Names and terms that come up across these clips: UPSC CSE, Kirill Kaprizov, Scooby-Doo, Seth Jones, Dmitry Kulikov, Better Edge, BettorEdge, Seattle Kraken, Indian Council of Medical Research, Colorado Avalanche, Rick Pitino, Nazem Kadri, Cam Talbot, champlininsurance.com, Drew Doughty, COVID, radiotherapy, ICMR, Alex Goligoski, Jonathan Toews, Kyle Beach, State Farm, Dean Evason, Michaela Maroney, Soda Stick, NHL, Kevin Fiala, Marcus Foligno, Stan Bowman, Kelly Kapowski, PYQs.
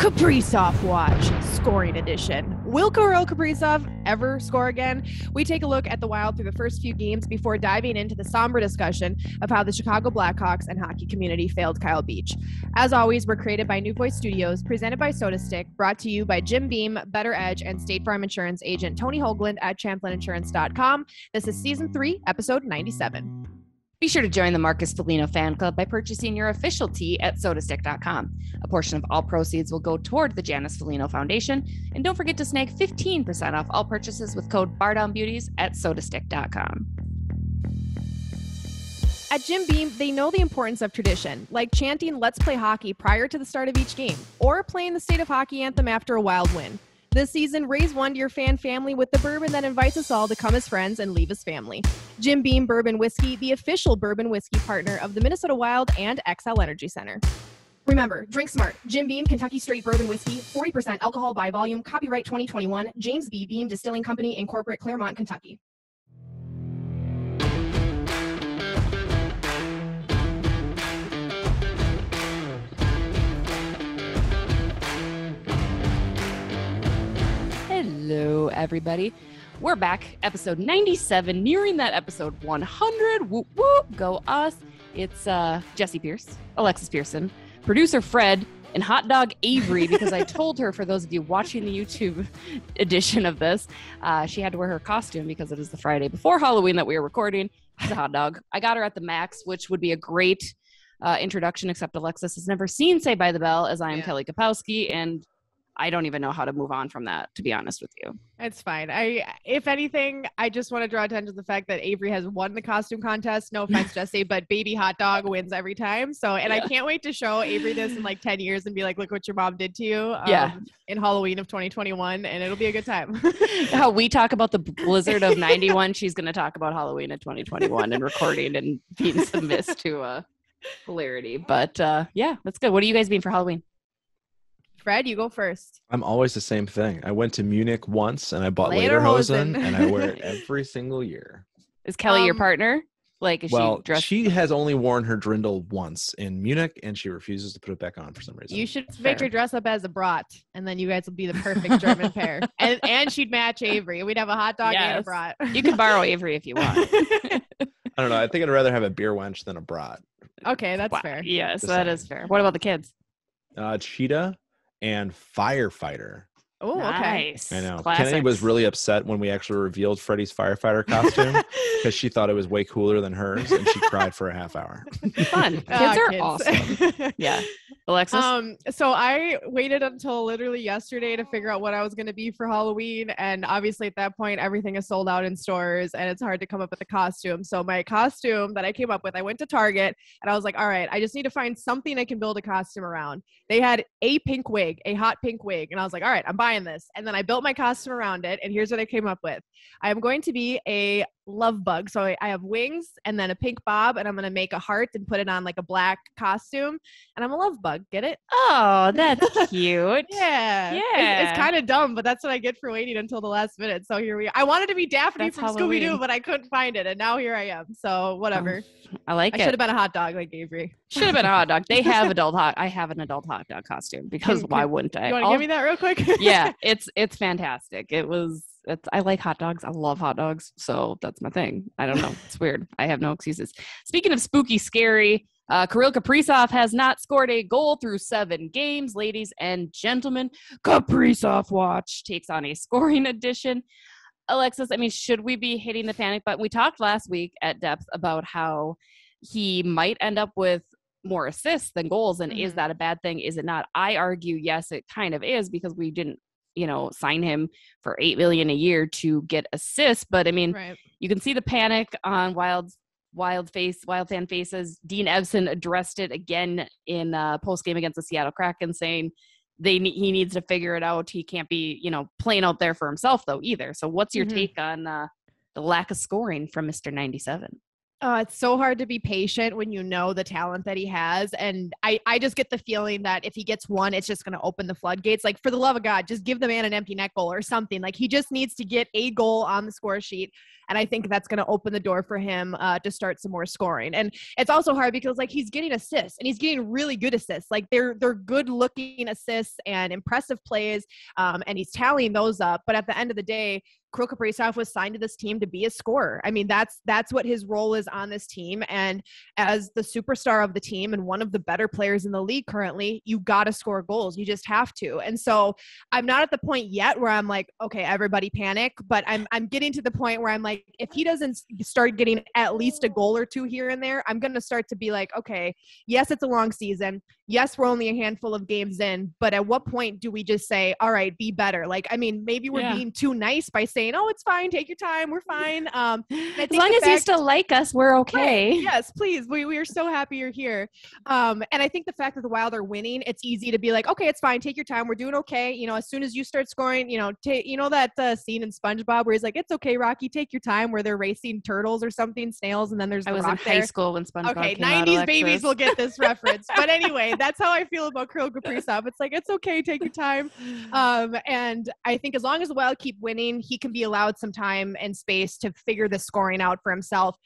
Kaprizov Watch, Scoring Edition. Will Kirill Kaprizov ever score again? We take a look at the Wild through the first few games before diving into the somber discussion of how the Chicago Blackhawks and hockey community failed Kyle Beach. As always, we're created by New Voice Studios, presented by Soda Stick, brought to you by Jim Beam, Better Edge, and State Farm Insurance agent Tony Hoagland at ChamplainInsurance.com. This is Season 3, Episode 97. Be sure to join the Marcus Foligno fan club by purchasing your official tee at sodastick.com. A portion of all proceeds will go toward the Janice Foligno Foundation. And don't forget to snag 15% off all purchases with code Bardown Beauties at sodastick.com. At Jim Beam, they know the importance of tradition, like chanting "Let's play hockey" prior to the start of each game, or playing the state of hockey anthem after a Wild win. This season, raise one to your fan family with the bourbon that invites us all to come as friends and leave as family. Jim Beam Bourbon Whiskey, the official bourbon whiskey partner of the Minnesota Wild and XL Energy Center. Remember, drink smart. Jim Beam Kentucky Straight Bourbon Whiskey, 40% alcohol by volume, copyright 2021, James B. Beam Distilling Company, Incorporated, Claremont, Kentucky. Hello, everybody. We're back, episode 97, nearing that episode 100. Whoop, whoop, go us. It's Jesse Pierce, Alexis Pearson, producer Fred, and hot dog Avery, because I told her, for those of you watching the YouTube edition of this, she had to wear her costume because it is the Friday before Halloween that we are recording. It's a hot dog. I got her at the Max, which would be a great introduction, except Alexis has never seen Saved by the Bell, as I am Kelly Kapowski, and I don't even know how to move on from that, to be honest with you. It's fine. If anything, I just want to draw attention to the fact that Avery has won the costume contest. No offense, Jesse, but baby hot dog wins every time. So, and I can't wait to show Avery this in like 10 years and be like, look what your mom did to you in Halloween of 2021. And it'll be a good time. How we talk about the blizzard of 91. She's going to talk about Halloween of 2021 and recording and being submissive to hilarity. But yeah, that's good. What are you guys being for Halloween? Fred, you go first. I'm always the same thing. I went to Munich once and I bought Lederhosen and I wear it every single year. Is Kelly your partner? Like, is she dressed? She has only worn her dirndl once in Munich and she refuses to put it back on for some reason. You should make her dress up as a brat and then you guys will be the perfect German pair. And she'd match Avery. We'd have a hot dog and a brat. You can borrow Avery if you want. I don't know. I think I'd rather have a beer wench than a brat. Okay, that's fair. Yes, that is fair. What about the kids? Cheetah and firefighter. Oh, okay. Nice. I know. Classics. Kennedy was really upset when we actually revealed Freddie's firefighter costume because she thought it was way cooler than hers and she cried for a half hour. Fun. Kids are awesome. Yeah. Alexis? So I waited until literally yesterday to figure out what I was going to be for Halloween. And obviously at that point, everything is sold out in stores and it's hard to come up with a costume. So my costume that I came up with, I went to Target and I was like, all right, I just need to find something I can build a costume around. They had a pink wig, a hot pink wig. And I was like, all right, I'm buying this. And then I built my costume around it. And here's what I came up with. I'm going to be a love bug. So I have wings and then a pink bob and I'm going to make a heart and put it on like a black costume. And I'm a love bug. Get it? Oh, that's cute. Yeah. It's kind of dumb, but that's what I get for waiting until the last minute. So here we are. I wanted to be Daphne from Scooby-Doo, but I couldn't find it. And now here I am. So whatever. I like it. I should have been a hot dog like Avery. Should have been a hot dog. They have I have an adult hot dog costume because why wouldn't I? You want to give me that real quick? Yeah, it's fantastic. I like hot dogs. I love hot dogs. So that's my thing. I don't know. It's weird. I have no excuses. Speaking of spooky, scary, Kirill Kaprizov has not scored a goal through 7 games. Ladies and gentlemen, Kaprizov Watch takes on a scoring edition. Alexis, I mean, should we be hitting the panic button? We talked last week at depth about how he might end up with more assists than goals. And is that a bad thing? Is it not? I argue, yes, it kind of is because we didn't sign him for $8 million a year to get assists. But I mean, You can see the panic on Wild fan faces. Dean Evson addressed it again in post game against the Seattle Kraken, saying he needs to figure it out. He can't be, playing out there for himself though either. So what's your take on the lack of scoring from Mr. 97? It's so hard to be patient when you know the talent that he has. And I just get the feeling that if he gets one, it's just going to open the floodgates. Like, for the love of God, just give the man an empty net goal or something. Like, he just needs to get a goal on the score sheet. And I think that's going to open the door for him to start some more scoring. And it's also hard because, like, he's getting assists and he's getting really good assists. Like, they're good looking assists and impressive plays. And he's tallying those up. But at the end of the day, Kirill Kaprizov was signed to this team to be a scorer. I mean, that's what his role is on this team. And as the superstar of the team and one of the better players in the league currently, you got to score goals. You just have to. And so I'm not at the point yet where I'm like, okay, everybody panic, but I'm getting to the point where I'm like, if he doesn't start getting at least a goal or two here and there, I'm going to start to be like, okay, yes, it's a long season. Yes, we're only a handful of games in, but at what point do we just say, all right, be better? Like, I mean, maybe we're being too nice by saying, oh, it's fine. Take your time. We're fine. I think as long as you still like us, we're okay. Right. Yes, please. We are so happy you're here. And I think the fact that the Wild are winning, it's easy to be like, okay, it's fine. Take your time. We're doing okay. You know, as soon as you start scoring, you know that scene in SpongeBob where he's like, it's okay, Rocky, take your time, where they're racing turtles or something, snails. And then there's the rock there. I was in high school when SpongeBob came out, Alexis. 90s babies will get this reference. But anyway, that's how I feel about Kirill Kaprizov. It's like, it's okay. Take your time. And I think as long as the Wild keep winning, he can be allowed some time and space to figure the scoring out for himself.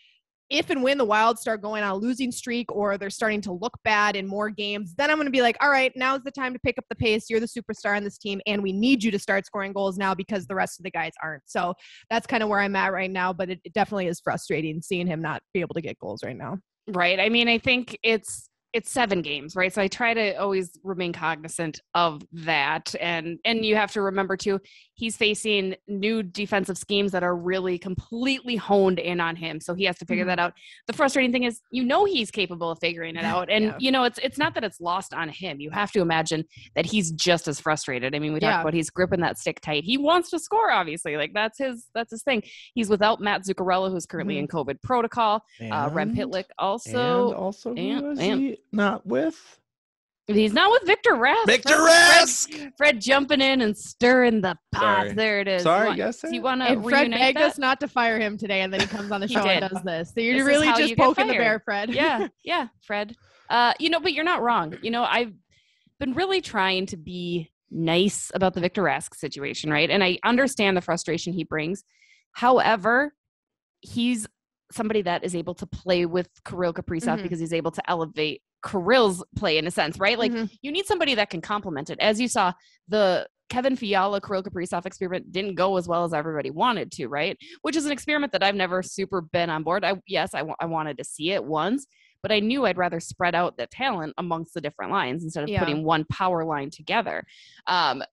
If and when the Wild start going on a losing streak or they're starting to look bad in more games, then I'm going to be like, all right, now's the time to pick up the pace. You're the superstar on this team, and we need you to start scoring goals now because the rest of the guys aren't. So that's kind of where I'm at right now, but it definitely is frustrating seeing him not be able to get goals right now. Right. I mean, I think it's 7 games, right? So I try to always remain cognizant of that. And you have to remember too, he's facing new defensive schemes that are really completely honed in on him. So he has to figure that out. The frustrating thing is, he's capable of figuring it out. And it's not that it's lost on him. You have to imagine that he's just as frustrated. I mean, we talked about he's gripping that stick tight. He wants to score, obviously. Like, that's his thing. He's without Mats Zuccarello, who's currently in COVID protocol. And, Rem Pitlick also. And also, not with? He's not with Victor Rask. Fred jumping in and stirring the pot. Sorry. There it is. Sorry, do you want to reunite Fred begged us not to fire him today, and then he comes on the show and does this. So you're really just poking the bear, Fred. Yeah, Fred. But you're not wrong. I've been really trying to be nice about the Victor Rask situation, right? And I understand the frustration he brings. However, he's somebody that is able to play with Kirill Kaprizov because he's able to elevate Kirill's play in a sense, right? Like you need somebody that can complement it. As you saw, the Kevin Fiala, Kirill Kaprizov experiment didn't go as well as everybody wanted to, right? Which is an experiment that I've never super been on board. I wanted to see it once, but I knew I'd rather spread out the talent amongst the different lines instead of putting one power line together. But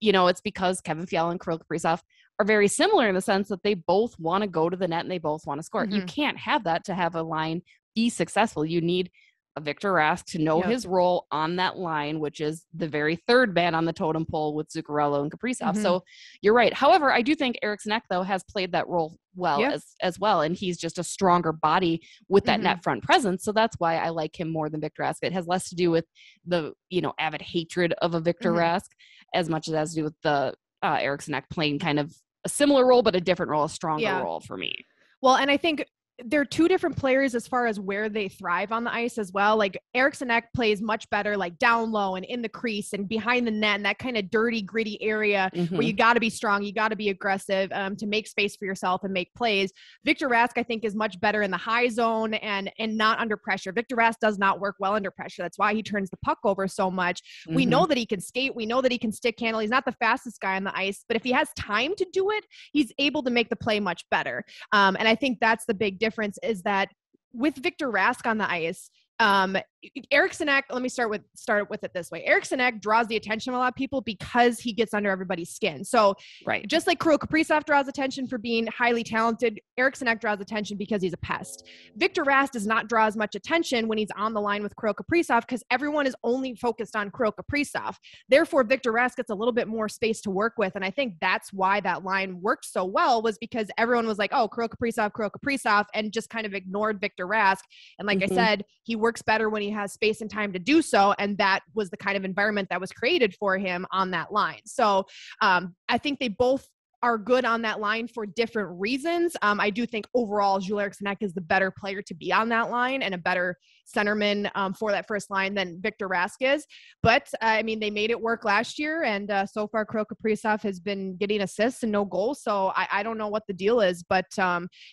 it's because Kevin Fiala and Kirill Kaprizov are very similar in the sense that they both want to go to the net and they both want to score. You can't have that to have a line be successful. You need Victor Rask to know his role on that line, which is the very third man on the totem pole with Zuccarello and Kaprizov. So you're right. However, I do think Eriksson Ek, though, has played that role well as well. And he's just a stronger body with that net front presence. So that's why I like him more than Victor Rask. It has less to do with the, avid hatred of a Victor Rask as much as it has to do with the Eriksson Ek playing kind of a similar role, but a different role, a stronger role for me. Well, and I think they're two different players as far as where they thrive on the ice as well. Like Eriksson Ek plays much better, like down low and in the crease and behind the net and that kind of dirty, gritty area where you got to be strong. You got to be aggressive to make space for yourself and make plays. Victor Rask, I think, is much better in the high zone and not under pressure. Victor Rask does not work well under pressure. That's why he turns the puck over so much. We know that he can skate. We know that he can stick handle. He's not the fastest guy on the ice, but if he has time to do it, he's able to make the play much better. And I think that's the big difference is that with Victor Rask on the ice, Eriksson Ek, let me start with it this way. Eriksson Ek draws the attention of a lot of people because he gets under everybody's skin. So just like Kirill Kaprizov draws attention for being highly talented, Eriksson Ek draws attention because he's a pest. Victor Rask does not draw as much attention when he's on the line with Kirill Kaprizov because everyone is only focused on Kirill Kaprizov. Therefore, Victor Rask gets a little bit more space to work with. And I think that's why that line worked so well was because everyone was like, oh, Kirill Kaprizov, and just kind of ignored Victor Rask. And like I said, he works better when he has space and time to do so. And that was the kind of environment that was created for him on that line. So I think they both are good on that line for different reasons. I do think overall Joel Eriksson Ek is the better player to be on that line and a better centerman for that first line than Victor Rask is. But, I mean, they made it work last year, and so far Kirill Kaprizov has been getting assists and no goals, so I don't know what the deal is. But,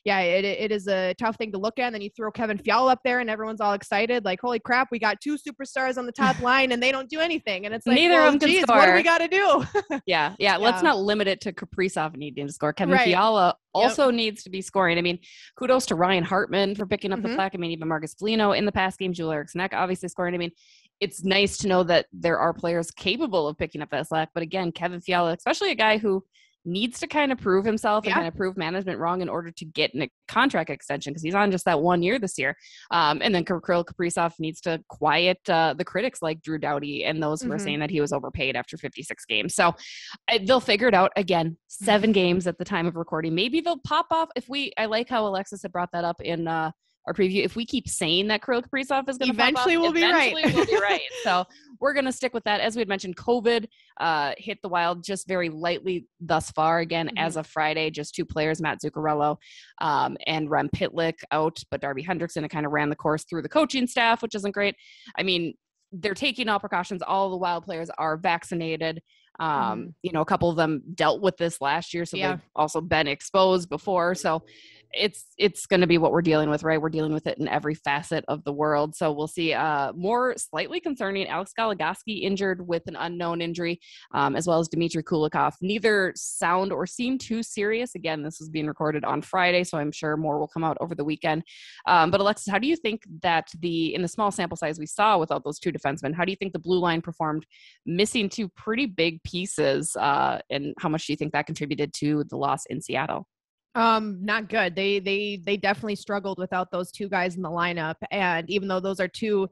yeah, it is a tough thing to look at. And then you throw Kevin Fiala up there, and everyone's all excited, like, holy crap, we got two superstars on the top line, and they don't do anything. And it's like, neither of them can score. What do we got to do? Yeah, let's not limit it to Kaprizov needing to score. Kevin Fiala also needs to be scoring. I mean, kudos to Ryan Hartman for picking up the puck. I mean, even Marcus Foligno in the past game, Joel Eriksson Ek obviously scoring. I mean, it's nice to know that there are players capable of picking up that slack. But again, Kevin Fiala, especially a guy who needs to kind of prove himself and kind of prove management wrong in order to get a contract extension, because he's on just that 1 year this year. And then Kirill Kaprizov needs to quiet the critics like Drew Doughty and those who are saying that he was overpaid after 56 games. So they'll figure it out. Again, 7 games at the time of recording. Maybe they'll pop off. I like how Alexis had brought that up in our preview. If we keep saying that Kirill Kaprizov is going to eventually, we'll be right. So we're going to stick with that. As we had mentioned, COVID hit the Wild just very lightly thus far. Again, as of Friday, just 2 players, Mats Zuccarello and Rem Pitlick out, but Darby Hendrickson kind of ran the course through the coaching staff, which isn't great. I mean, they're taking all precautions. All the Wild players are vaccinated. You know, a couple of them dealt with this last year, so they've also been exposed before. So it's going to be what we're dealing with, right? We're dealing with it in every facet of the world. So we'll see. More slightly concerning, Alex Goligoski injured with an unknown injury, as well as Dmitry Kulikov. Neither sound or seem too serious. Again, this is being recorded on Friday, so I'm sure more will come out over the weekend. But Alexis, how do you think that in the small sample size we saw without those 2 defensemen, how do you think the blue line performed missing 2 pretty big pieces? And how much do you think that contributed to the loss in Seattle? Not good. They definitely struggled without those 2 guys in the lineup. And even though those are 2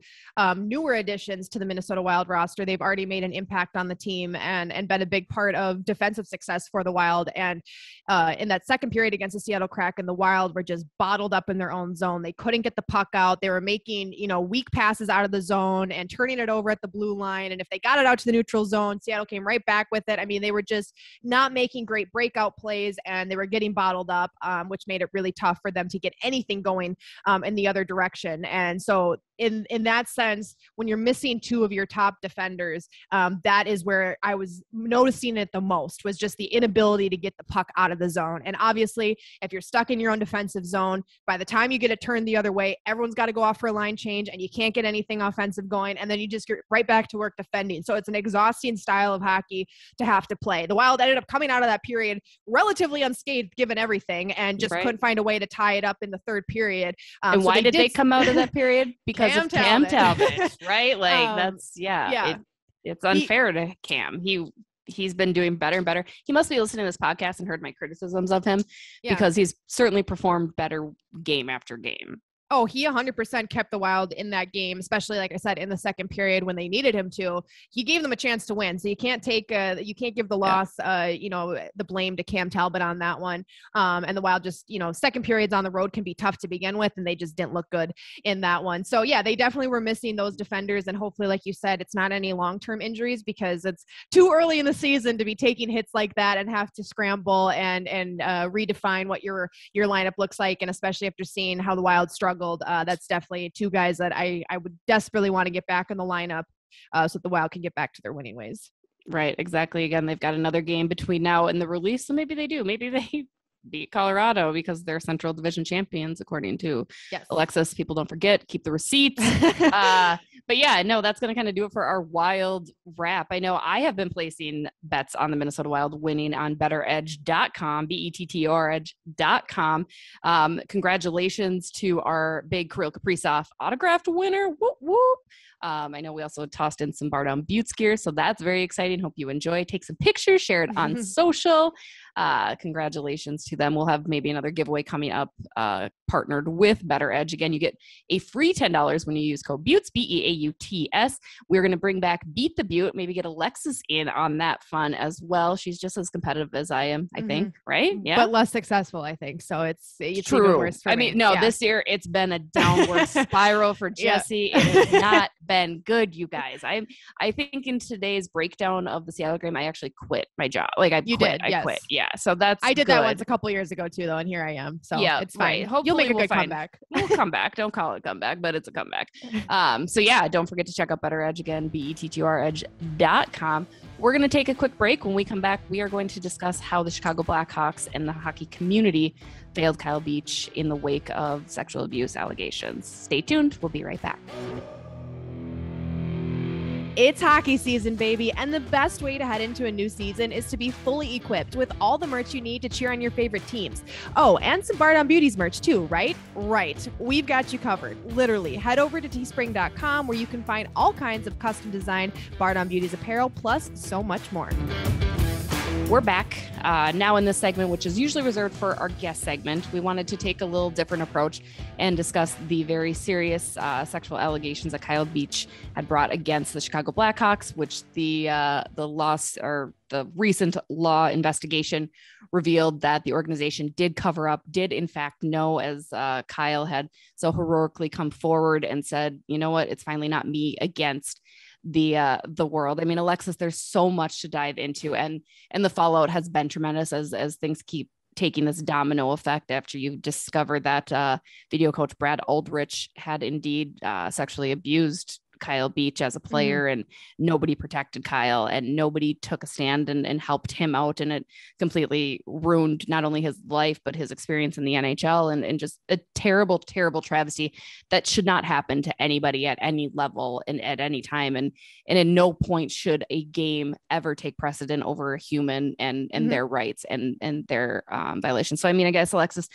newer additions to the Minnesota Wild roster, they've already made an impact on the team and been a big part of defensive success for the Wild. And in that second period against the Seattle Kraken, the Wild were just bottled up in their own zone. They couldn't get the puck out. They were making, weak passes out of the zone and turning it over at the blue line. And if they got it out to the neutral zone, Seattle came right back with it. I mean, they were just not making great breakout plays, and they were getting bottled up, which made it really tough for them to get anything going in the other direction. And so in that sense, when you're missing 2 of your top defenders, that is where I was noticing it the most, was just the inability to get the puck out of the zone. And obviously, if you're stuck in your own defensive zone, by the time you get a turn the other way, everyone's got to go off for a line change, and you can't get anything offensive going, and then you just get right back to work defending. So it's an exhausting style of hockey to have to play. The Wild ended up coming out of that period relatively unscathed, given everything, and just couldn't find a way to tie it up in the third period. And why did they come out of that period? Because of Cam Talbot, right? Like that's, it's unfair to Cam. He's been doing better and better. He must be listening to this podcast and heard my criticisms of him because he's certainly performed better game after game. Oh, he 100% kept the Wild in that game, especially, like I said, in the second period when they needed him to. He gave them a chance to win, so you can't give the loss, the blame to Cam Talbot on that one. And the Wild just, second periods on the road can be tough to begin with, and they just didn't look good in that one. So, yeah, they definitely were missing those defenders, and hopefully, like you said, it's not any long-term injuries, because it's too early in the season to be taking hits like that and have to scramble and redefine what your lineup looks like, and especially after seeing how the Wild struggled. That's definitely 2 guys that I would desperately want to get back in the lineup so that the Wild can get back to their winning ways. Right, exactly. Again, they've got another game between now and the release, so maybe they do. Maybe they beat Colorado, because they're Central Division champions, according to Alexis. People don't forget, keep the receipts. But yeah, no, that's going to kind of do it for our Wild wrap. I know I have been placing bets on the Minnesota Wild winning on betteredge.com, BETTR edge.com. Congratulations to our big Kirill Kaprizov autographed winner. Whoop, whoop. I know we also tossed in some Bardown Beauties gear, so that's very exciting. Hope you enjoy. Take some pictures, share it on social. Congratulations to them. We'll have maybe another giveaway coming up, partnered with Better Edge. Again, you get a free $10 when you use code Beauties, BEAUTS. We're going to bring back Beat the Butte, maybe get Alexis in on that fun as well. She's just as competitive as I am, I think, right? Yeah. But less successful, I think. So it's true. Even worse for me. I mean, no, this year it's been a downward spiral for Jesse. It has not been good, you guys. I think in today's breakdown of the Seattle game, I actually quit my job. Like I quit. yeah, so that's I did that once a couple years ago too, though, and here I am. So yeah, it's fine. Right. Hopefully you'll make a good comeback. We'll come back. Don't call it a comeback, but it's a comeback. So yeah, don't forget to check out Better Edge again, betturedge.com. We're going to take a quick break. When we come back, we are going to discuss how the Chicago Blackhawks and the hockey community failed Kyle Beach in the wake of sexual abuse allegations. Stay tuned. We'll be right back. It's hockey season, baby, and the best way to head into a new season is to be fully equipped with all the merch you need to cheer on your favorite teams. Oh, and some Bardown Beauties merch too, right? Right. We've got you covered. Literally. Head over to teespring.com where you can find all kinds of custom designed Bardown Beauties apparel, plus so much more. We're back now in this segment, which is usually reserved for our guest segment. We wanted to take a little different approach and discuss the very serious sexual allegations that Kyle Beach had brought against the Chicago Blackhawks, which the loss or the recent law investigation revealed that the organization did cover up, did in fact know, as Kyle had so heroically come forward and said, you know what, it's finally not me against the world. I mean, Alexis, there's so much to dive into, and the fallout has been tremendous as things keep taking this domino effect after you discover that video coach Brad Aldrich had indeed sexually abused Kyle Beach as a player, and nobody protected Kyle and nobody took a stand and helped him out. And it completely ruined not only his life, but his experience in the NHL, and just a terrible, terrible travesty that should not happen to anybody at any level and at any time. And at no point should a game ever take precedent over a human and their rights and their violations. So, I mean, I guess, Alexis,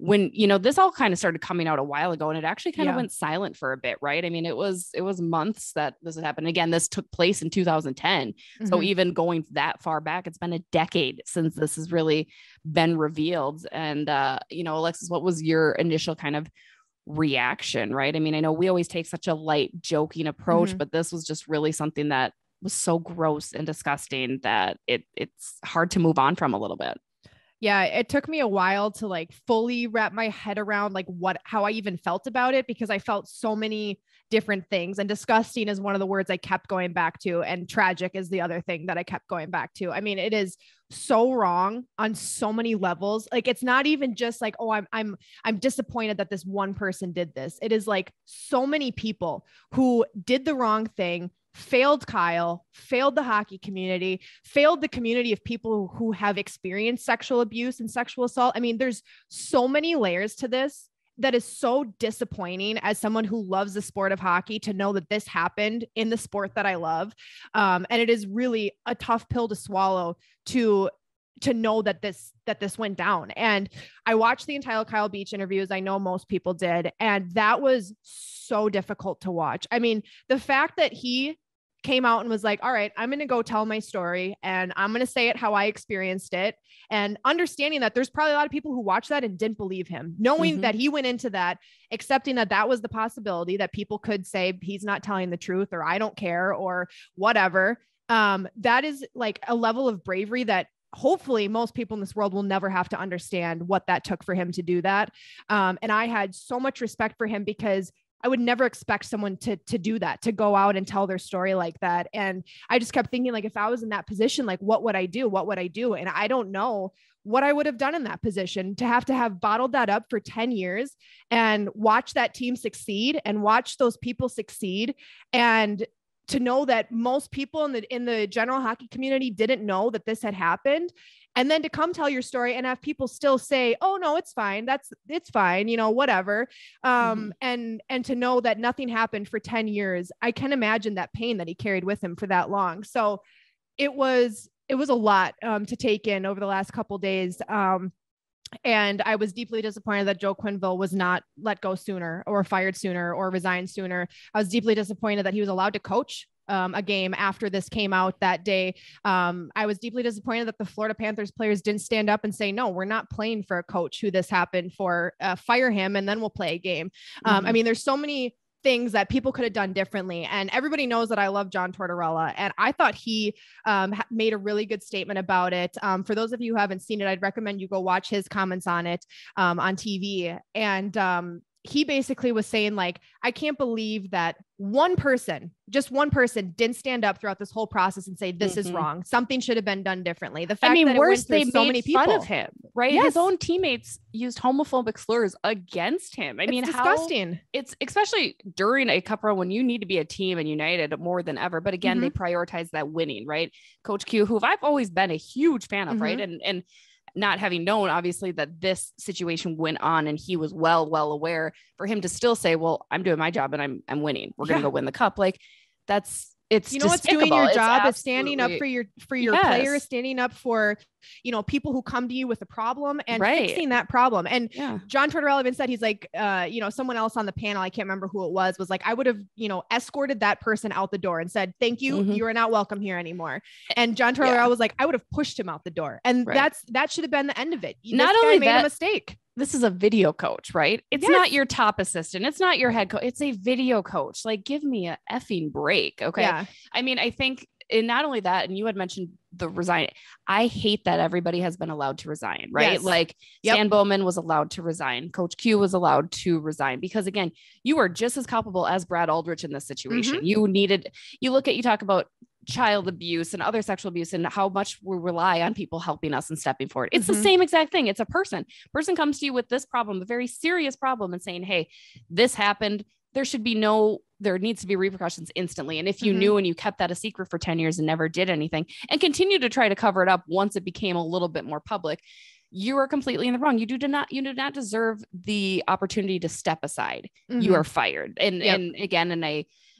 when, you know, this all kind of started coming out a while ago, and it actually kind of went silent for a bit, right? I mean, it was months that this had happened. Again, this took place in 2010. So even going that far back, it's been a decade since this has really been revealed. And, you know, Alexis, what was your initial kind of reaction, right? I mean, I know we always take such a light, joking approach, but this was just really something that was so gross and disgusting that it's hard to move on from a little bit. Yeah, it took me a while to like fully wrap my head around like how I even felt about it, because I felt so many different things, and disgusting is one of the words I kept going back to, and tragic is the other thing that I kept going back to. I mean, it is so wrong on so many levels. Like, it's not even just like, oh, I'm disappointed that this one person did this. It is like so many people who did the wrong thing, failed Kyle, failed the hockey community, failed the community of people who have experienced sexual abuse and sexual assault. I mean, there's so many layers to this that is so disappointing as someone who loves the sport of hockey to know that this happened in the sport that I love. And it is really a tough pill to swallow to know that this went down. And I watched the entire Kyle Beach interviews. I know most people did. And that was so difficult to watch. I mean, the fact that he came out and was like, all right, I'm going to go tell my story and I'm going to say it how I experienced it. And understanding that there's probably a lot of people who watched that and didn't believe him, knowing that he went into that, accepting that was the possibility that people could say he's not telling the truth, or I don't care, or whatever. That is like a level of bravery that hopefully most people in this world will never have to understand what that took for him to do that. And I had so much respect for him, because I would never expect someone to do that, to go out and tell their story like that. And I just kept thinking, like, if I was in that position, like, what would I do? What would I do? And I don't know what I would have done in that position, to have bottled that up for 10 years and watch that team succeed and watch those people succeed. And to know that most people in the general hockey community didn't know that this had happened. And then to come tell your story and have people still say, oh no, it's fine. It's fine. You know, whatever. And to know that nothing happened for 10 years, I can imagine that pain that he carried with him for that long. So it was a lot to take in over the last couple of days. And I was deeply disappointed that Joel Quenneville was not let go sooner, or fired sooner, or resigned sooner. I was deeply disappointed that he was allowed to coach a game after this came out that day. I was deeply disappointed that the Florida Panthers players didn't stand up and say, no, we're not playing for a coach who this happened for, fire him, and then we'll play a game. I mean, there's so many things that people could have done differently. And everybody knows that I love John Tortorella, and I thought he made a really good statement about it. For those of you who haven't seen it, I'd recommend you go watch his comments on it on TV. And he basically was saying, like, I can't believe that one person, just one person, didn't stand up throughout this whole process and say, this is wrong. Something should have been done differently. The fact that worse, they made so many fun of him, right? Yes. His own teammates used homophobic slurs against him. I mean, disgusting. It's especially during a cup run when you need to be a team and united more than ever. But again, they prioritize that winning, right? Coach Q, who I've always been a huge fan of, right? And not having known, obviously, that this situation went on and he was well aware, for him to still say, well, I'm doing my job and I'm winning. We're going to go win the cup. Like that's, it's, you know, what's doing your job is standing up for your players, standing up for, you know, people who come to you with a problem and fixing that problem. And John Tortorella even said, he's like, you know, someone else on the panel, I can't remember who it was like, I would have, you know, escorted that person out the door and said, thank you. You are not welcome here anymore. And John Tortorella was like, I would have pushed him out the door. And that should have been the end of it. Not only made a mistake. This is a video coach, right? It's not your top assistant. It's not your head coach. It's a video coach. Like, give me a effing break. Okay. Yeah. I mean, I think, and not only that, and you had mentioned the resign. I hate that everybody has been allowed to resign, right? Yes. Like Stan Bowman was allowed to resign. Coach Q was allowed to resign because, again, you are just as culpable as Brad Aldrich in this situation. You talk about child abuse and other sexual abuse and how much we rely on people helping us and stepping forward. It's the same exact thing. It's a person comes to you with this problem, a very serious problem, and saying, hey, this happened. There needs to be repercussions instantly. And if you knew and you kept that a secret for 10 years and never did anything and continue to try to cover it up once it became a little bit more public, you are completely in the wrong. You do not deserve the opportunity to step aside. You are fired. And again,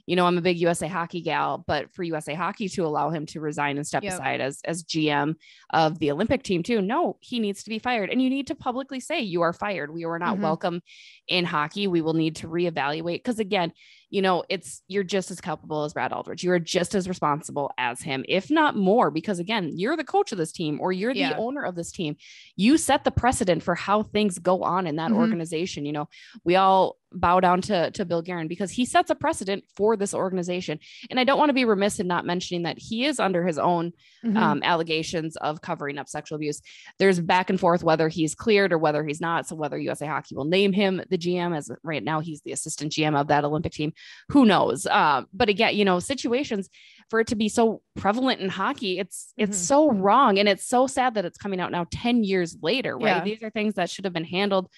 you know, I'm a big USA Hockey gal, but for USA Hockey to allow him to resign and step aside as GM of the Olympic team too, no, he needs to be fired. And you need to publicly say you are fired. We were not welcome in hockey. We will need to reevaluate. Cause again, you know, you're just as culpable as Brad Aldrich. You are just as responsible as him, if not more, because again, you're the coach of this team or you're the owner of this team. You set the precedent for how things go on in that organization. You know, we all bow down to Bill Guerin because he sets a precedent for this organization. And I don't want to be remiss in not mentioning that he is under his own allegations of covering up sexual abuse. There's back and forth whether he's cleared or whether he's not. So whether USA Hockey will name him the GM, as right now he's the assistant GM of that Olympic team, who knows? But again, you know, situations for it to be so prevalent in hockey, it's so wrong. And it's so sad that it's coming out now 10 years later, right? Yeah. These are things that should have been handled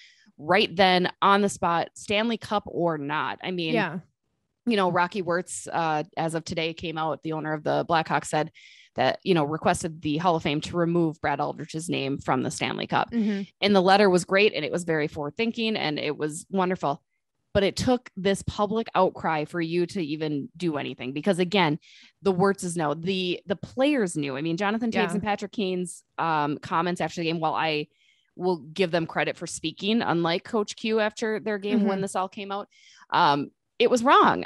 right then on the spot, Stanley Cup or not. I mean, you know, Rocky Wirtz, as of today came out, the owner of the Blackhawks said that, you know, requested the Hall of Fame to remove Brad Aldrich's name from the Stanley Cup. And the letter was great and it was very forward thinking and it was wonderful. But it took this public outcry for you to even do anything, because again, the Wirtzes know, the players knew. I mean, Jonathan Toews and Patrick Kane's comments after the game, while I will give them credit for speaking, unlike Coach Q after their game when this all came out, it was wrong.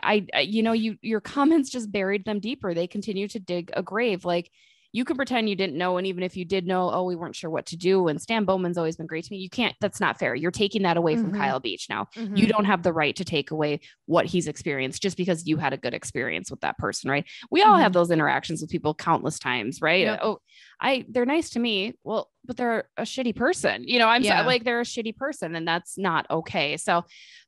Your comments just buried them deeper. They continue to dig a grave. Like, you can pretend you didn't know. And even if you did know, oh, we weren't sure what to do. And Stan Bowman's always been great to me. You can't, that's not fair. You're taking that away from Kyle Beach now. You don't have the right to take away what he's experienced just because you had a good experience with that person, right? We all have those interactions with people countless times, right? Yep. They're nice to me. Well, but they're a shitty person, you know, they're a shitty person and that's not okay. So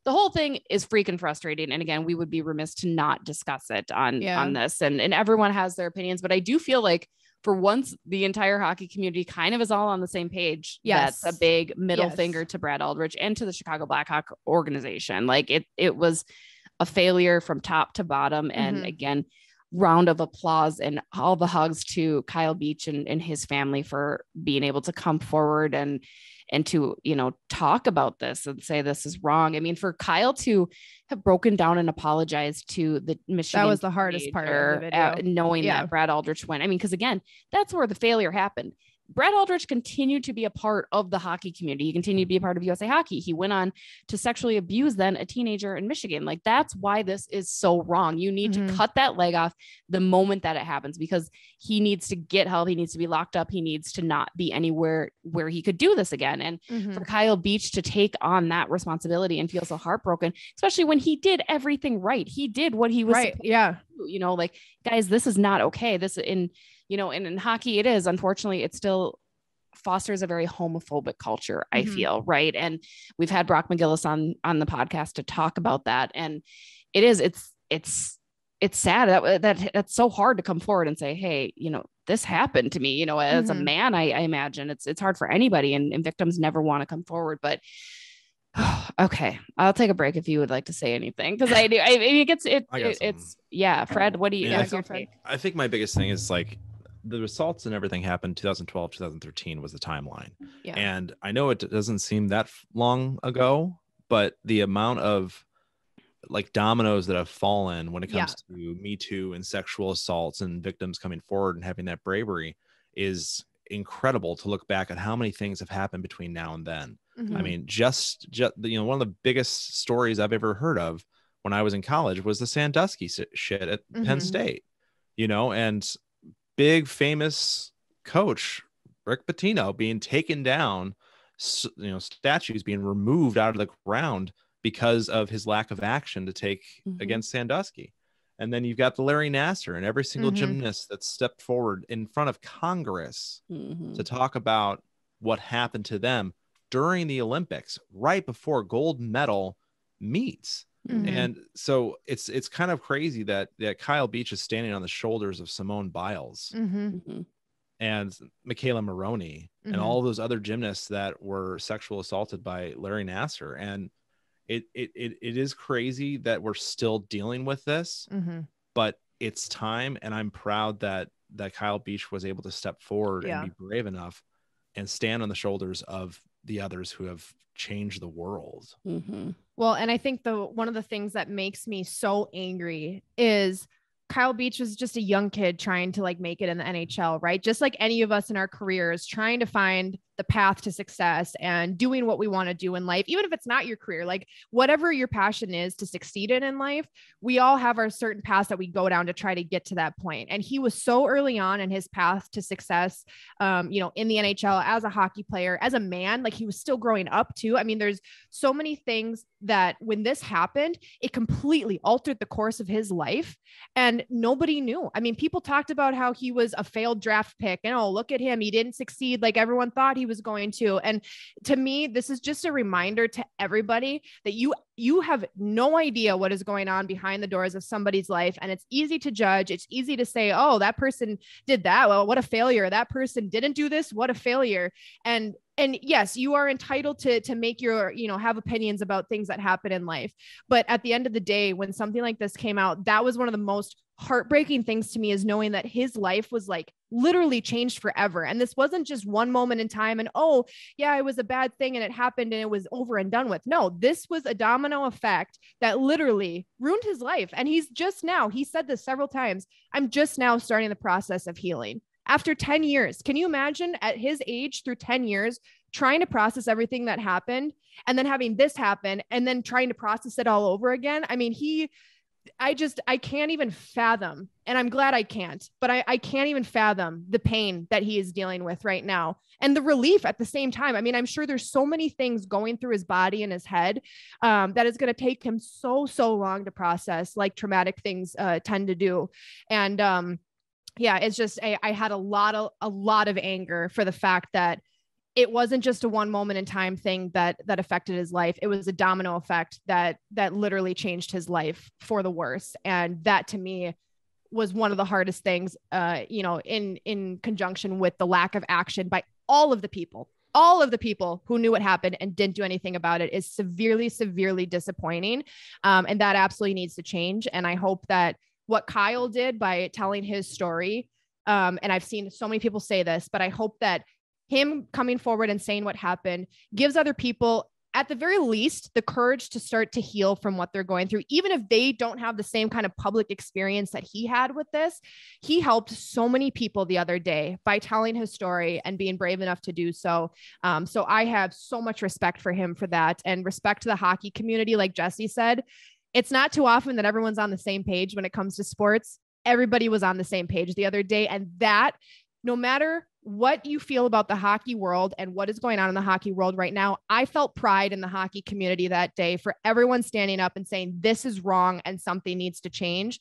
the whole thing is freaking frustrating. And again, we would be remiss to not discuss it on this, and everyone has their opinions, but I do feel like for once the entire hockey community kind of is all on the same page. Yes. That's a big middle finger to Brad Aldrich and to the Chicago Blackhawk organization. Like it was a failure from top to bottom. And again, round of applause and all the hugs to Kyle Beach and his family for being able to come forward and to, you know, talk about this and say, this is wrong. I mean, for Kyle to have broken down and apologized to the Michigan, that was the hardest part of the video. Knowing that Brad Aldrich went, I mean, cause again, that's where the failure happened. Brad Aldrich continued to be a part of the hockey community. He continued to be a part of USA Hockey. He went on to sexually abuse then a teenager in Michigan. Like, that's why this is so wrong. You need to cut that leg off the moment that it happens, because he needs to get help. He needs to be locked up. He needs to not be anywhere where he could do this again. And for Kyle Beach to take on that responsibility and feel so heartbroken, especially when he did everything right. He did what he was supposed to do. You know, like, guys, this is not okay. This in hockey, it is, unfortunately, it's still fosters a very homophobic culture, I feel, right? And we've had Brock McGillis on the podcast to talk about that. And it's sad that's so hard to come forward and say, hey, you know, this happened to me, you know, as a man, I imagine it's hard for anybody, and victims never want to come forward, but okay, I'll take a break if you would like to say anything. Cause I do, Fred, what do you go, Fred? I think my biggest thing is like the assaults and everything happened 2012, 2013 was the timeline. Yeah. And I know it doesn't seem that long ago, but the amount of like dominoes that have fallen when it comes to Me Too and sexual assaults and victims coming forward and having that bravery is incredible to look back at how many things have happened between now and then. Mm-hmm. I mean, just, you know, one of the biggest stories I've ever heard of when I was in college was the Sandusky shit at Penn State, you know, and big famous coach Rick Pitino being taken down, you know, statues being removed out of the ground because of his lack of action to take against Sandusky. And then you've got the Larry Nassar and every single gymnast that stepped forward in front of Congress to talk about what happened to them during the Olympics, right before gold medal meets. And so it's kind of crazy that Kyle Beach is standing on the shoulders of Simone Biles and Michaela Maroney and all those other gymnasts that were sexually assaulted by Larry Nassar. And it is crazy that we're still dealing with this, but it's time. And I'm proud that Kyle Beach was able to step forward and be brave enough and stand on the shoulders of the others who have changed the world. Well, and I think one of the things that makes me so angry is Kyle Beach was just a young kid trying to like make it in the NHL, right? Just like any of us in our careers, trying to find the path to success and doing what we want to do in life, even if it's not your career, like whatever your passion is to succeed in life, we all have our certain paths that we go down to try to get to that point. And he was so early on in his path to success, you know, in the NHL as a hockey player, as a man, like he was still growing up too. I mean, there's so many things that when this happened, it completely altered the course of his life and nobody knew. I mean, people talked about how he was a failed draft pick and, oh, look at him. He didn't succeed like everyone thought he was going to. And to me, this is just a reminder to everybody that you have no idea what is going on behind the doors of somebody's life. And it's easy to judge. It's easy to say, oh, that person did that. Well, what a failure. That person didn't do this. What a failure. And yes, you are entitled to make your, you know, have opinions about things that happen in life. But at the end of the day, when something like this came out, that was one of the most heartbreaking things to me, is knowing that his life was like literally changed forever. And this wasn't just one moment in time and, oh yeah, it was a bad thing and it happened and it was over and done with. No, this was a domino effect that literally ruined his life. And he's just now, he said this several times, I'm just now starting the process of healing. After 10 years, can you imagine at his age through 10 years, trying to process everything that happened and then having this happen and then trying to process it all over again? I mean, I can't even fathom, and I'm glad I can't, but I can't even fathom the pain that he is dealing with right now and the relief at the same time. I mean, I'm sure there's so many things going through his body and his head that is going to take him so long to process, like traumatic things tend to do. And yeah, it's just, I had a lot of anger for the fact that it wasn't just a one moment in time thing that affected his life. It was a domino effect that literally changed his life for the worse. And that to me was one of the hardest things, you know, in conjunction with the lack of action by all of the people who knew what happened and didn't do anything about it, is severely, severely disappointing. And that absolutely needs to change. And I hope that what Kyle did by telling his story, and I've seen so many people say this, but I hope that him coming forward and saying what happened gives other people, at the very least, the courage to start to heal from what they're going through. Even if they don't have the same kind of public experience that he had with this, he helped so many people the other day by telling his story and being brave enough to do so. So I have so much respect for him for that, and respect to the hockey community. Like Jesse said, it's not too often that everyone's on the same page when it comes to sports. Everybody was on the same page the other day, and that, no matter what you feel about the hockey world and what is going on in the hockey world right now, I felt pride in the hockey community that day for everyone standing up and saying, this is wrong and something needs to change.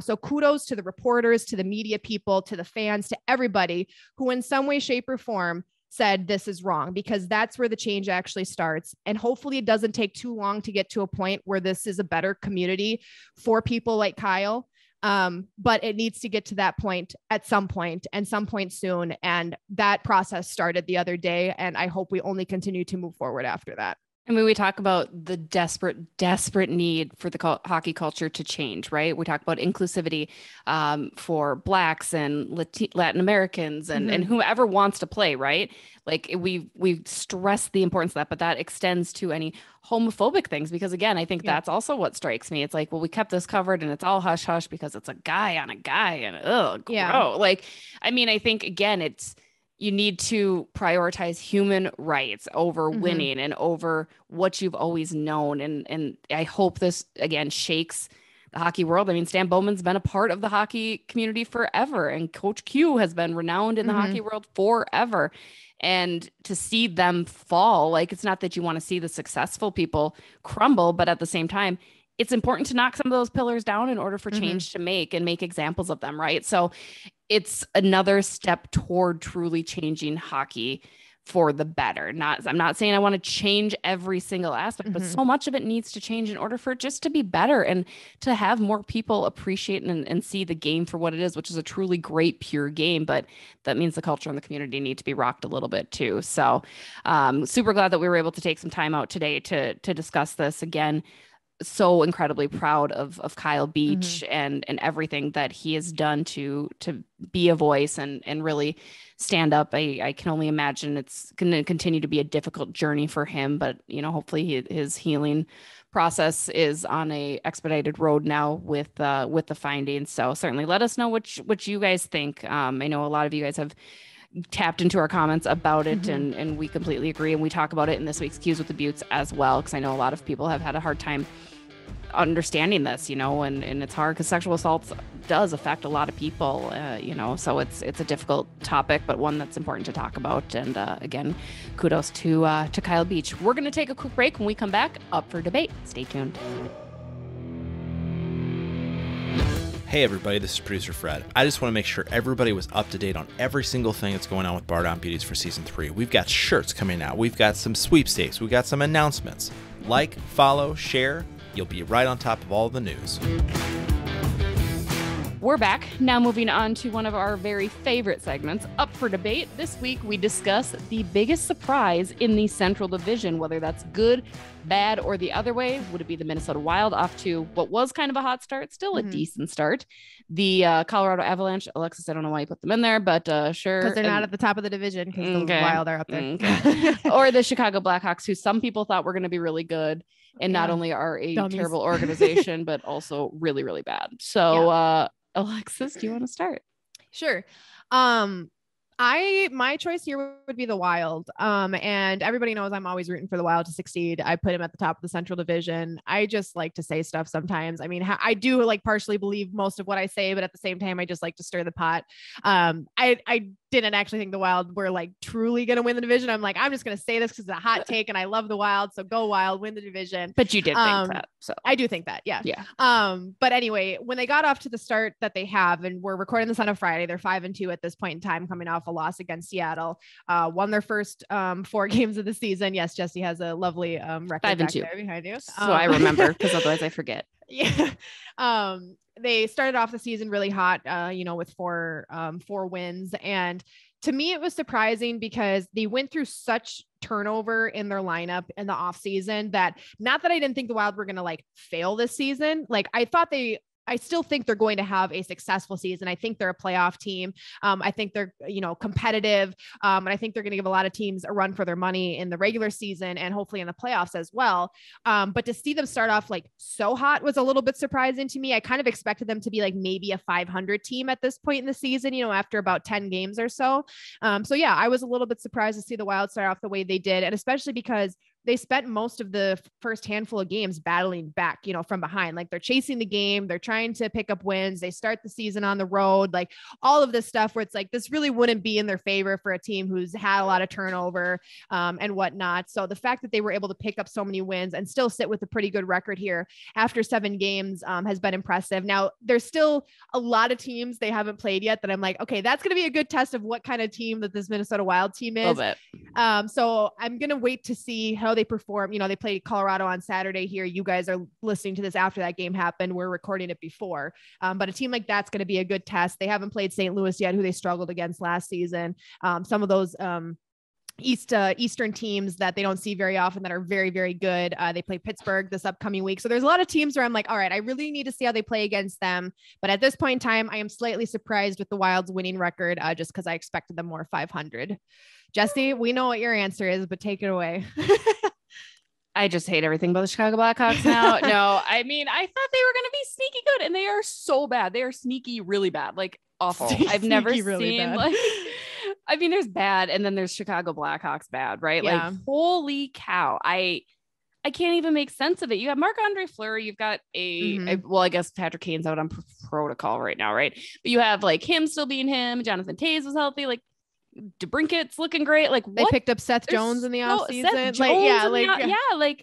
So kudos to the reporters, to the media people, to the fans, to everybody who in some way, shape, or form said, this is wrong, because that's where the change actually starts. And hopefully it doesn't take too long to get to a point where this is a better community for people like Kyle. But it needs to get to that point at some point, and some point soon. And that process started the other day, and I hope we only continue to move forward after that. I mean, we talk about the desperate, desperate need for the hockey culture to change, right? We talk about inclusivity for Blacks and Latin Americans and, and whoever wants to play, right? Like we stress the importance of that, but that extends to any homophobic things, because again, I think that's also what strikes me. It's like, well, we kept this covered and it's all hush hush because it's a guy on a guy and gross. Like, I mean, I think again, it's, you need to prioritize human rights over winning and over what you've always known. And I hope this again shakes the hockey world. I mean, Stan Bowman's been a part of the hockey community forever, and Coach Q has been renowned in the hockey world forever. And to see them fall, like, it's not that you want to see the successful people crumble, but at the same time, it's important to knock some of those pillars down in order for change to make and make examples of them. Right. So it's another step toward truly changing hockey for the better. I'm not saying I want to change every single aspect, but so much of it needs to change in order for it just to be better and to have more people appreciate and see the game for what it is, which is a truly great, pure game. But that means the culture and the community need to be rocked a little bit too. So super glad that we were able to take some time out today to discuss this again. So incredibly proud of Kyle Beach and everything that he has done to be a voice and really stand up. I can only imagine it's going to continue to be a difficult journey for him, but you know, hopefully his healing process is on a expedited road now with the findings. So certainly let us know what you guys think. I know a lot of you guys have tapped into our comments about it and we completely agree, and we talk about it in this week's Q's with the Buttes as well, because I know a lot of people have had a hard time understanding this, you know, and it's hard because sexual assault does affect a lot of people, you know, so it's a difficult topic, but one that's important to talk about. And again, kudos to Kyle Beach. We're going to take a quick break. When we come back, Up for Debate. Stay tuned. Hey everybody, this is producer Fred. I just want to make sure everybody was up to date on every single thing that's going on with Bardown Beauties for season 3. We've got shirts coming out. We've got some sweepstakes. We've got some announcements. Like, follow, share. You'll be right on top of all the news. We're back. Now moving on to one of our very favorite segments, Up for Debate. This week we discuss the biggest surprise in the Central Division, whether that's good, bad, or the other way. Would it be the Minnesota Wild off to what was kind of a hot start, still a decent start? The Colorado Avalanche. Alexis, I don't know why you put them in there, but sure. Because they're not at the top of the division, because the Wild are up there. Or the Chicago Blackhawks, who some people thought were going to be really good. And not only are a terrible organization, but also really, really bad. So Alexis, do you want to start? Sure. My choice here would be the Wild. And everybody knows I'm always rooting for the Wild to succeed. I put him at the top of the Central Division. I just like to say stuff sometimes. I mean, I do like partially believe most of what I say, but at the same time, I just like to stir the pot. I didn't actually think the Wild were like truly going to win the division. I'm like, I'm just going to say this because it's a hot take and I love the Wild. So go Wild, win the division. But you did think that. So I do think that. Yeah. But anyway, when they got off to the start that they have, and we're recording this on a Friday, they're 5-2 at this point in time, coming off a loss against Seattle, won their first 4 games of the season. Yes. Jesse has a lovely record 5-2 there behind you. So I remember, because otherwise I forget. Yeah. They started off the season really hot, you know, with 4 wins. And to me, it was surprising because they went through such turnover in their lineup in the off season that, not that I didn't think the Wild were going to like fail this season. Like I still think they're going to have a successful season. I think they're a playoff team. I think they're, you know, competitive. And I think they're going to give a lot of teams a run for their money in the regular season and hopefully in the playoffs as well. But to see them start off like so hot was a little bit surprising to me. I kind of expected them to be like maybe a 500 team at this point in the season, you know, after about 10 games or so. So yeah, I was a little bit surprised to see the Wild start off the way they did. And especially because they spent most of the first handful of games battling back, you know, from behind, like they're chasing the game. They're trying to pick up wins. They start the season on the road, like all of this stuff where it's like, this really wouldn't be in their favor for a team who's had a lot of turnover and whatnot. So the fact that they were able to pick up so many wins and still sit with a pretty good record here after 7 games has been impressive. Now there's still a lot of teams they haven't played yet that I'm like, okay, that's going to be a good test of what kind of team that this Minnesota Wild team is. So I'm going to wait to see how they perform. You know, they played Colorado on Saturday here. You guys are listening to this after that game happened. We're recording it before, but a team like that's going to be a good test. They haven't played St. Louis yet, who they struggled against last season. Some of those, Eastern teams that they don't see very often that are very, very good. They play Pittsburgh this upcoming week. So there's a lot of teams where I'm like, all right, I really need to see how they play against them. But at this point in time, I am slightly surprised with the Wild's winning record just because I expected them more 500. Jesse, we know what your answer is, but take it away. I just hate everything about the Chicago Blackhawks now. No, I mean, I thought they were going to be sneaky good and they are so bad. They are sneaky, really bad, like awful. I've never seen bad. Like, I mean, there's bad and then there's Chicago Blackhawks bad, right? Yeah. Like, holy cow. I can't even make sense of it. You have Marc-Andre Fleury. You've got well, I guess Patrick Kane's out on protocol right now. Right. But you have like him still being him. Jonathan Toews was healthy. Like DeBrinket's looking great. Like they picked up Seth Jones in the offseason. Like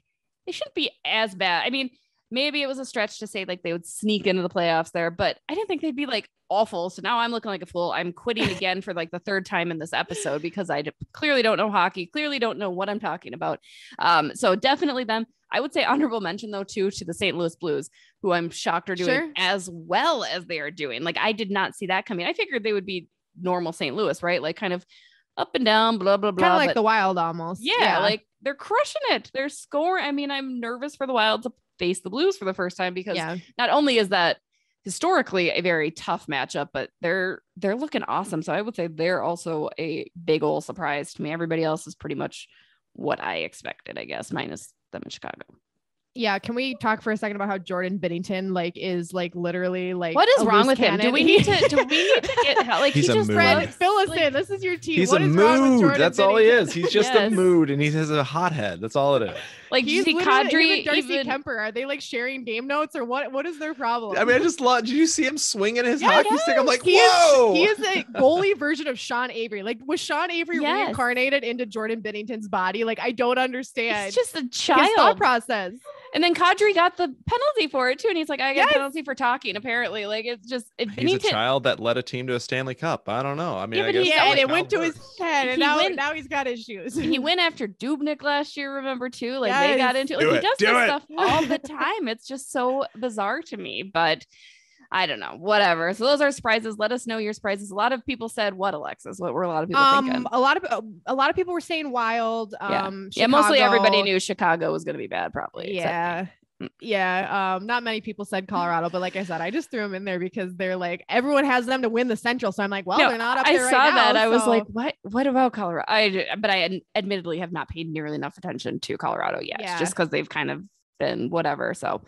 it shouldn't be as bad. I mean, maybe it was a stretch to say like they would sneak into the playoffs there, but I didn't think they'd be like awful. So now I'm looking like a fool. I'm quitting again for like the third time in this episode because I clearly don't know hockey, clearly don't know what I'm talking about. So definitely them. I would say honorable mention though, too, to the St. Louis Blues, who I'm shocked are doing as well as they are doing. Like I did not see that coming. I figured they would be normal St. Louis, right? Like kind of up and down, blah, blah, blah. Kind of like the Wild almost. Yeah. Like they're crushing it. They're scoring. I mean, I'm nervous for the Wild to face the Blues for the first time because not only is that historically a very tough matchup, but they're looking awesome. So I would say they're also a big old surprise to me. Everybody else is pretty much what I expected, I guess, minus them in Chicago. Yeah. Can we talk for a second about how Jordan Binnington is like literally like, what is wrong with him? Do we need to get help? Like he's just read, fill us in. This is your team. He's what a is mood. Wrong with Jordan That's Binnington? All he is. He's just a mood and he has a hothead. That's all it is. Like he's Kadri, Darcy Kemper. Are they like sharing game notes or what? What is their problem? I mean, I just love, did you see him swinging his hockey stick? I'm like, whoa. He is a goalie version of Sean Avery. Like was Sean Avery reincarnated into Jordan Binnington's body? Like, I don't understand. It's just a child thought process. And then Kadri got the penalty for it too. And he's like, I got a penalty for talking. Apparently like it's just, he's a child that led a team to a Stanley Cup. I don't know. I mean, and it went to his head and now he's got issues. He went after Dubnik last year. Remember too? Like they got into like, he does this stuff all the time. It's just so bizarre to me, but I don't know, whatever. So those are surprises. Let us know your surprises. A lot of people said, what, Alexis? What were a lot of people thinking? A lot of people were saying Wild. Yeah, mostly everybody knew Chicago was going to be bad probably. Yeah. Yeah. Not many people said Colorado, but like I said, I just threw them in there because they're like, everyone has them to win the Central. So I'm like, well, they're not up there right now. I saw that. I was like, what about Colorado? But I admittedly have not paid nearly enough attention to Colorado yet, just because they've kind of been whatever. So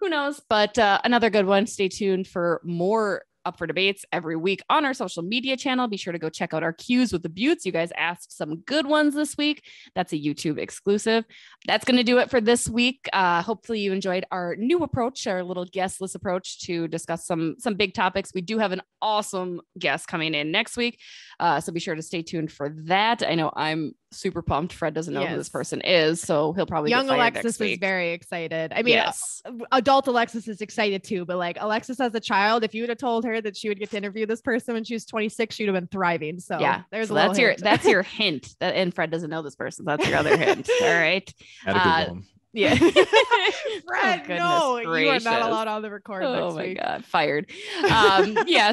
who knows? But another good one. Stay tuned for more Up for Debates every week on our social media channel. Be sure to go check out our Q's with the Buttes. You guys asked some good ones this week. That's a YouTube exclusive. That's going to do it for this week. Hopefully you enjoyed our new approach, our little guest list approach to discuss some big topics. We do have an awesome guest coming in next week. So be sure to stay tuned for that. I know I'm super pumped. Fred doesn't know who this person is, so he'll probably young get Alexis next week. Is very excited. I mean, adult Alexis is excited too, but like Alexis as a child, if you would have told her that she would get to interview this person when she was 26, she'd have been thriving. So there's so that's your hint that, and Fred doesn't know this person. That's your other hint. All right. Fred, you are not allowed on the record next week. God, fired.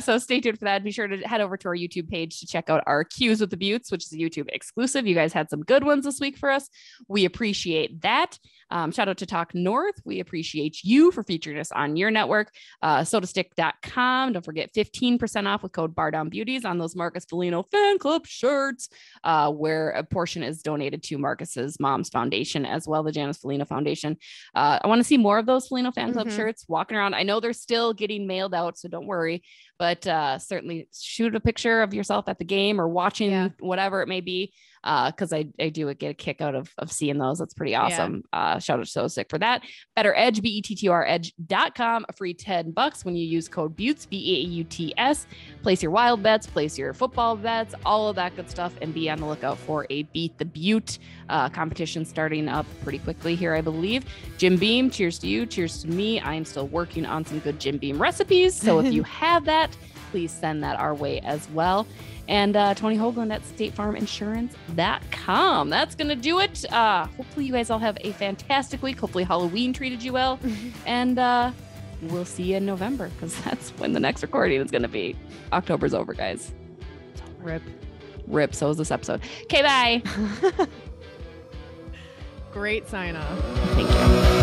So stay tuned for that. Be sure to head over to our YouTube page to check out our Q's with the Buttes, which is a YouTube exclusive. You guys had some good ones this week for us. We appreciate that. Shout out to Talk North. We appreciate you for featuring us on your network. Sodastick.com. Don't forget 15% off with code Bardown Beauties on those Marcus Foligno fan club shirts, where a portion is donated to Marcus's mom's foundation as well, the Janice Foligno Foundation. I want to see more of those Foligno fan club shirts walking around. I know they're still getting mailed out, so don't worry, but certainly shoot a picture of yourself at the game or watching whatever it may be. because I do get a kick out of seeing those. That's pretty awesome. Yeah. Shout out to Soda Stick for that. Better Edge, BETTREdge.com, free $10 when you use code BEAUTS, BEAUTS. Place your wild bets, place your football bets, all of that good stuff, and be on the lookout for a Beat the Butte competition starting up pretty quickly here, I believe. Jim Beam, cheers to you, cheers to me. I'm still working on some good Jim Beam recipes, so if you have that, please send that our way as well. And Tony Hoagland at statefarminsurance.com. That's going to do it. Hopefully you guys all have a fantastic week. Hopefully Halloween treated you well. And we'll see you in November, because that's when the next recording is going to be. October's over, guys. Rip. So is this episode. Okay, bye. Great sign off. Thank you.